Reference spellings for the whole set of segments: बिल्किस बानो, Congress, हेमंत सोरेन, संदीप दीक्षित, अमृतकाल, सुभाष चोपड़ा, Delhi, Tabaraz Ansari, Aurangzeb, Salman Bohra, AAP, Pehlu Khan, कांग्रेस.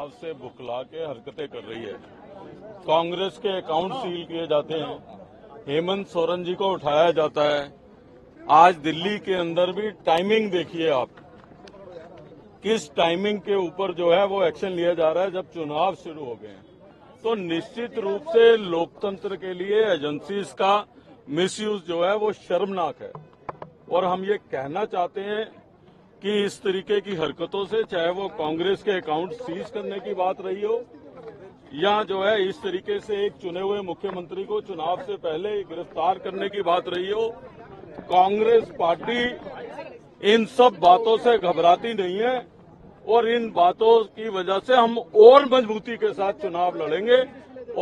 आज से बुकला के हरकतें कर रही है। कांग्रेस के अकाउंट सील किए जाते हैं, हेमंत सोरेन जी को उठाया जाता है। आज दिल्ली के अंदर भी टाइमिंग देखिए आप, किस टाइमिंग के ऊपर जो है वो एक्शन लिया जा रहा है जब चुनाव शुरू हो गए हैं। तो निश्चित रूप से लोकतंत्र के लिए एजेंसीज का मिसयूज जो है वो शर्मनाक है। और हम ये कहना चाहते हैं कि इस तरीके की हरकतों से, चाहे वो कांग्रेस के अकाउंट सीज करने की बात रही हो या जो है इस तरीके से एक चुने हुए मुख्यमंत्री को चुनाव से पहले गिरफ्तार करने की बात रही हो, कांग्रेस पार्टी इन सब बातों से घबराती नहीं है। और इन बातों की वजह से हम और मजबूती के साथ चुनाव लड़ेंगे।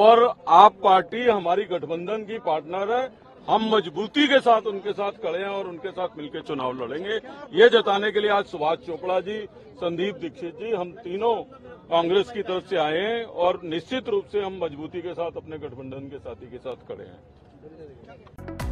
और आप पार्टी हमारी गठबंधन की पार्टनर है, हम मजबूती के साथ उनके साथ खड़े हैं और उनके साथ मिलकर चुनाव लड़ेंगे। ये जताने के लिए आज सुभाष चोपड़ा जी, संदीप दीक्षित जी, हम तीनों कांग्रेस की तरफ से आए हैं और निश्चित रूप से हम मजबूती के साथ अपने गठबंधन के साथी के साथ खड़े हैं।